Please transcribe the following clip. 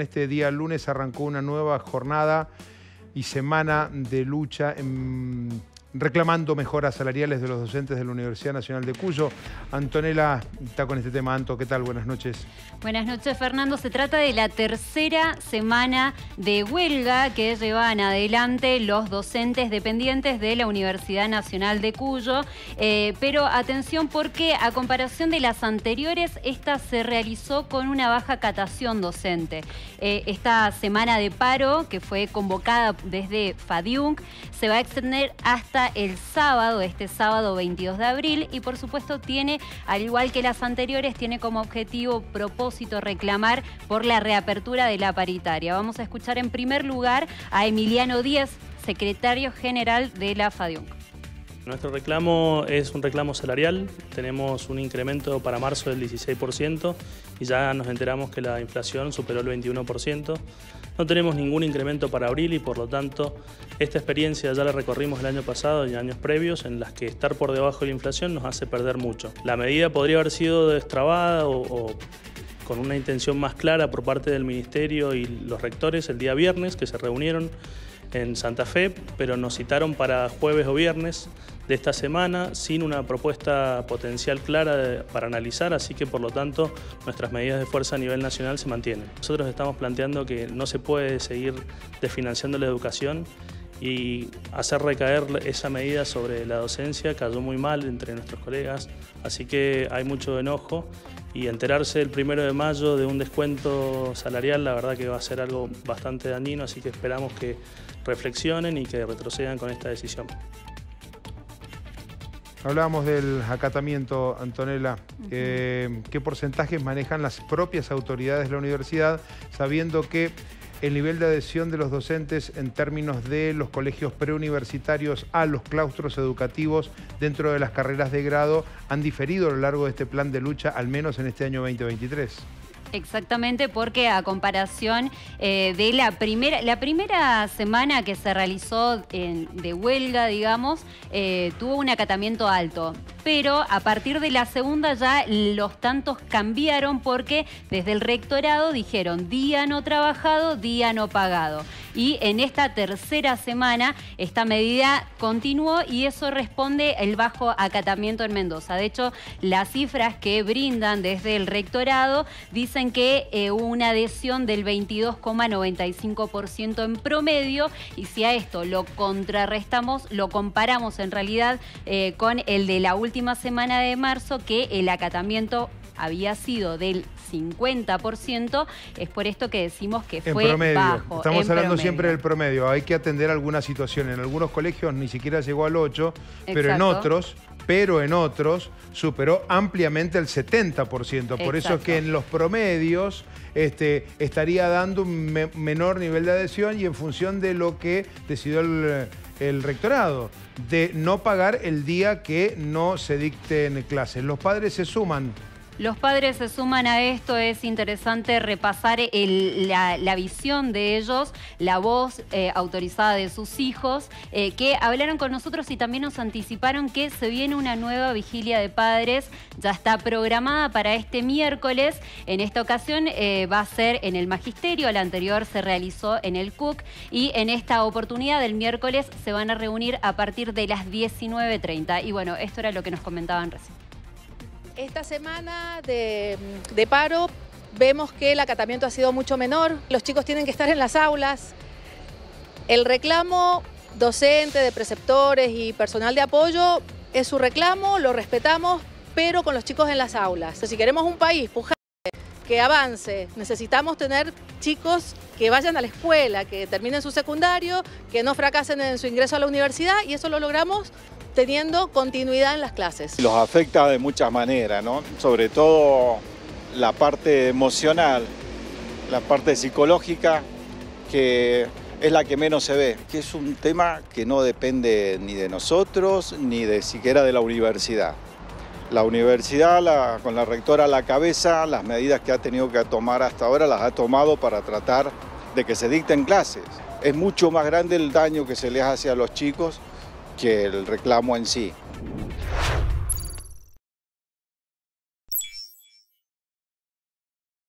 Este día lunes arrancó una nueva jornada y semana de lucha reclamando mejoras salariales de los docentes de la Universidad Nacional de Cuyo. Antonella está con este tema. Anto, ¿qué tal? Buenas noches. Buenas noches, Fernando. Se trata de la tercera semana de huelga que llevan adelante los docentes dependientes de la Universidad Nacional de Cuyo. Pero atención, porque a comparación de las anteriores, esta se realizó con una baja catación docente. Esta semana de paro, que fue convocada desde Fadiunc, se va a extender hasta el sábado, este sábado 22 de abril, y por supuesto tiene, al igual que las anteriores, tiene como objetivo, propósito, reclamar por la reapertura de la paritaria. Vamos a escuchar en primer lugar a Emiliano Díez, secretario general de la Fadiunc. Nuestro reclamo es un reclamo salarial. Tenemos un incremento para marzo del 16% y ya nos enteramos que la inflación superó el 21%. No tenemos ningún incremento para abril y por lo tanto esta experiencia ya la recorrimos el año pasado y en años previos en las que estar por debajo de la inflación nos hace perder mucho. La medida podría haber sido destrabada o con una intención más clara por parte del Ministerio y los rectores el día viernes, que se reunieron en Santa Fe, pero nos citaron para jueves o viernes de esta semana sin una propuesta potencial clara para analizar, así que por lo tanto nuestras medidas de fuerza a nivel nacional se mantienen. Nosotros estamos planteando que no se puede seguir desfinanciando la educación y hacer recaer esa medida sobre la docencia cayó muy mal entre nuestros colegas, así que hay mucho enojo y enterarse el 1 de mayo de un descuento salarial, la verdad que va a ser algo bastante dañino, así que esperamos que reflexionen y que retrocedan con esta decisión. Hablábamos del acatamiento, Antonella. ¿Qué porcentajes manejan las propias autoridades de la universidad, sabiendo que el nivel de adhesión de los docentes en términos de los colegios preuniversitarios a los claustros educativos dentro de las carreras de grado han diferido a lo largo de este plan de lucha, al menos en este año 2023? Exactamente, porque a comparación de la primera semana que se realizó de huelga, digamos, tuvo un acatamiento alto. Pero a partir de la segunda ya los tantos cambiaron, porque desde el rectorado dijeron día no trabajado, día no pagado. Y en esta tercera semana esta medida continuó y eso responde el bajo acatamiento en Mendoza. De hecho, las cifras que brindan desde el rectorado dicen que hubo una adhesión del 22,95% en promedio, y si a esto lo contrarrestamos, lo comparamos en realidad con el de la última semana de marzo, que el acatamiento había sido del 50%, es por esto que decimos que fue bajo. Estamos hablando siempre del promedio. Hay que atender alguna situación. En algunos colegios ni siquiera llegó al 8, pero en otros superó ampliamente el 70%. Por eso es que en los promedios estaría dando un menor nivel de adhesión, y en función de lo que decidió el rectorado, de no pagar el día que no se dicten clases. Los padres se suman. Los padres se suman a esto. Es interesante repasar la visión de ellos, la voz autorizada de sus hijos, que hablaron con nosotros y también nos anticiparon que se viene una nueva vigilia de padres. Ya está programada para este miércoles. En esta ocasión va a ser en el Magisterio, la anterior se realizó en el CUC, y en esta oportunidad el miércoles se van a reunir a partir de las 19:30. Y bueno, esto era lo que nos comentaban recién. Esta semana de paro vemos que el acatamiento ha sido mucho menor. Los chicos tienen que estar en las aulas. El reclamo docente, de preceptores y personal de apoyo es su reclamo, lo respetamos, pero con los chicos en las aulas. Si queremos un país pujante, que avance, necesitamos tener chicos que vayan a la escuela, que terminen su secundario, que no fracasen en su ingreso a la universidad, y eso lo logramos teniendo continuidad en las clases. Los afecta de muchas maneras, ¿no? Sobre todo la parte emocional, la parte psicológica, que es la que menos se ve, que es un tema que no depende ni de nosotros, ni de siquiera de la universidad. La universidad, con la rectora a la cabeza, las medidas que ha tenido que tomar hasta ahora las ha tomado para tratar de que se dicten clases. Es mucho más grande el daño que se les hace a los chicos que el reclamo en sí.